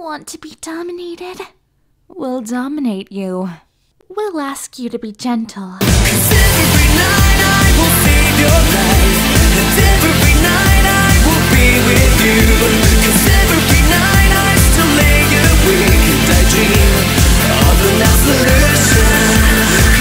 want to be dominated, we'll dominate you. We'll ask you to be gentle. 'Cause every night I will feed your life.